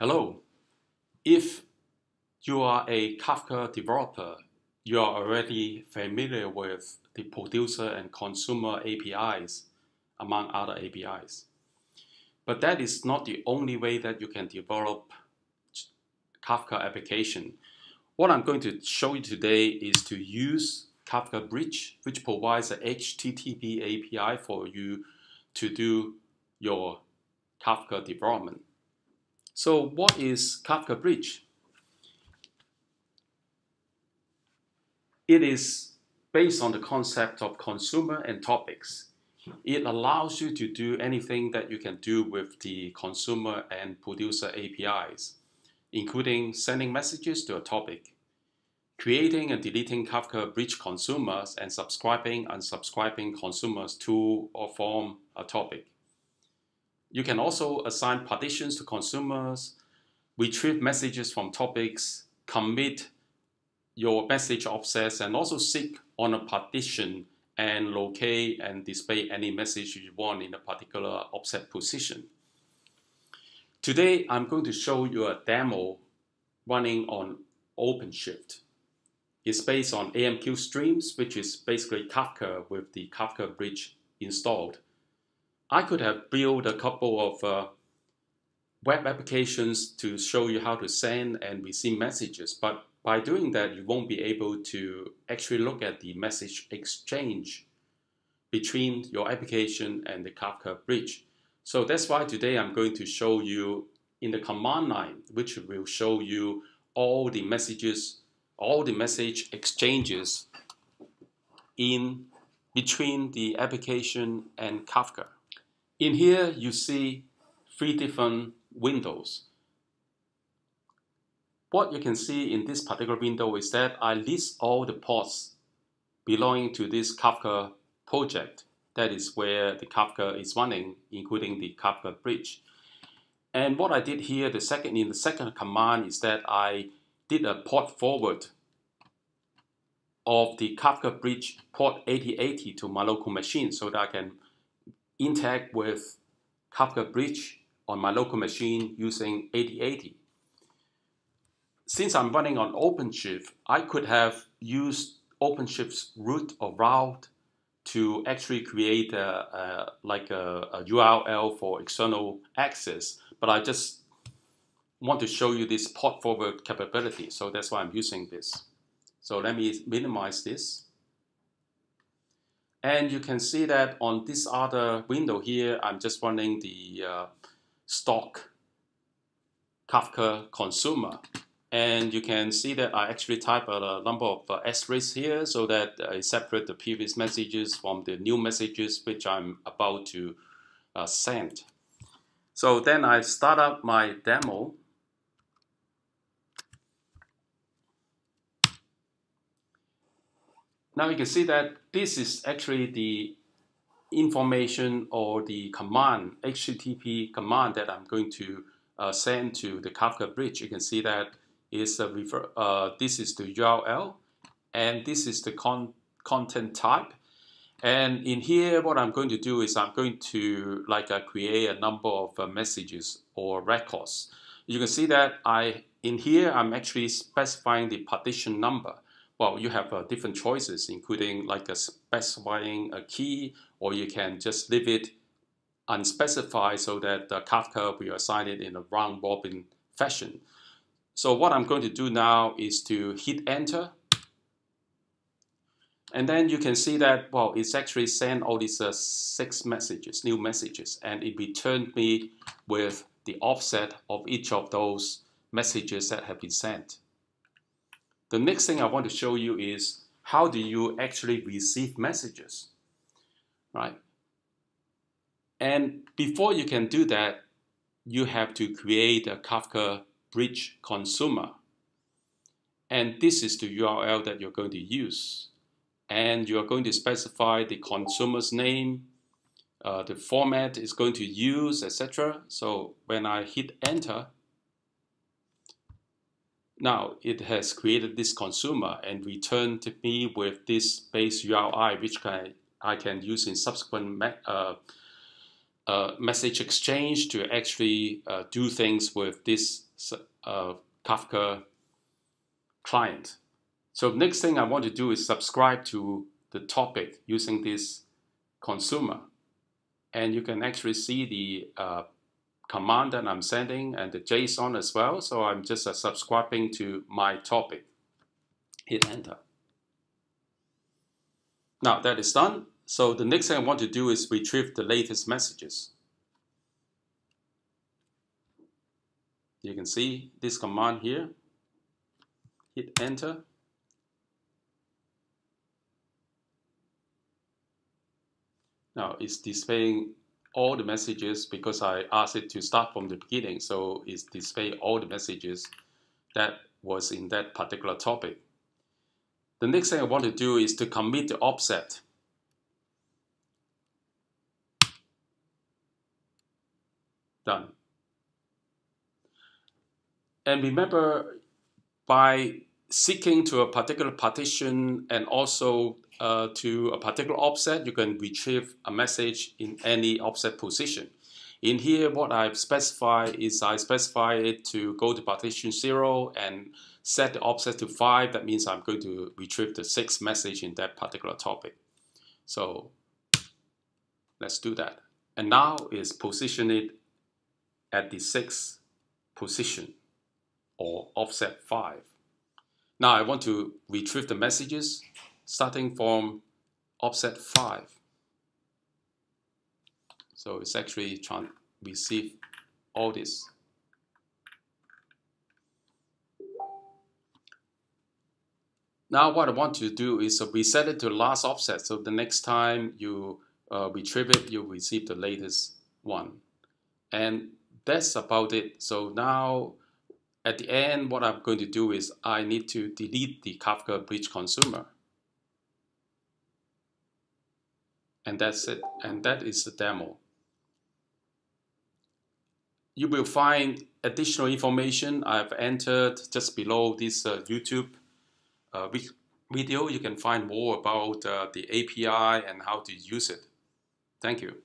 Hello. If you are a Kafka developer, you are already familiar with the Producer and Consumer APIs, among other APIs. But that is not the only way that you can develop Kafka application. What I'm going to show you today is to use Kafka Bridge, which provides an HTTP API for you to do your Kafka development. So what is Kafka Bridge? It is based on the concept of consumer and topics. It allows you to do anything that you can do with the consumer and producer APIs, including sending messages to a topic, creating and deleting Kafka Bridge consumers, and subscribing and unsubscribing consumers to or from a topic. You can also assign partitions to consumers, retrieve messages from topics, commit your message offsets, and also seek on a partition and locate and display any message you want in a particular offset position. Today, I'm going to show you a demo running on OpenShift. It's based on AMQ Streams, which is basically Kafka with the Kafka Bridge installed. I could have built a couple of web applications to show you how to send and receive messages, but by doing that, you won't be able to actually look at the message exchange between your application and the Kafka Bridge. So that's why today I'm going to show you in the command line, which will show you all the messages, all the message exchanges in between the application and Kafka. In here, you see three different windows. What you can see in this particular window is that I list all the pods belonging to this Kafka project. That is where the Kafka is running, including the Kafka Bridge. And what I did here, in the second command, is that I did a port forward of the Kafka Bridge port 8080 to my local machine so that I can interact with Kafka Bridge on my local machine using 8080. Since I'm running on OpenShift, I could have used OpenShift's root or route to actually create a URL for external access, but I just want to show you this port forward capability, so that's why I'm using this. So let me minimize this. And you can see that on this other window here, I'm just running the stock Kafka consumer. And you can see that I actually type a number of asterisks here so that I separate the previous messages from the new messages which I'm about to send. So then I start up my demo. Now you can see that this is actually the information or the command, HTTP command that I'm going to send to the Kafka Bridge. You can see that is a this is the URL, and this is the content type. And in here, what I'm going to do is I'm going to create a number of messages or records. You can see that in here I'm actually specifying the partition number. Well, you have different choices, including specifying a key, or you can just leave it unspecified so that Kafka will assign it in a round robin fashion. So what I'm going to do now is to hit enter. And then you can see that, well, it's actually sent all these six messages, new messages, and it returned me with the offset of each of those messages that have been sent. The next thing I want to show you is how do you actually receive messages, right? And before you can do that, you have to create a Kafka Bridge consumer. And this is the URL that you're going to use. And you're going to specify the consumer's name, the format it's going to use, etc. So when I hit enter, now it has created this consumer and returned me with this base URI, which I can use in subsequent message exchange to actually do things with this Kafka client. So next thing I want to do is subscribe to the topic using this consumer. And you can actually see the command that I'm sending and the JSON as well. So I'm just subscribing to my topic. Hit enter. Now that is done. So the next thing I want to do is retrieve the latest messages. You can see this command here. Hit enter. Now it's displaying all the messages because I asked it to start from the beginning, so it's displaying all the messages that was in that particular topic. The next thing I want to do is to commit the offset. Done. And remember, by seeking to a particular partition and also to a particular offset, you can retrieve a message in any offset position. In here, what I've specified is I specify it to go to partition 0 and set the offset to 5. That means I'm going to retrieve the 6th message in that particular topic. So let's do that. And now is position it at the 6th position or offset 5. Now I want to retrieve the messages starting from offset 5. So it's actually trying to receive all this. Now what I want to do is reset it to last offset. So the next time you retrieve it, you receive the latest one. And that's about it. So now at the end, what I'm going to do is I need to delete the Kafka Bridge consumer. And that's it. And that is the demo. You will find additional information I've entered just below this YouTube video. You can find more about the API and how to use it. Thank you.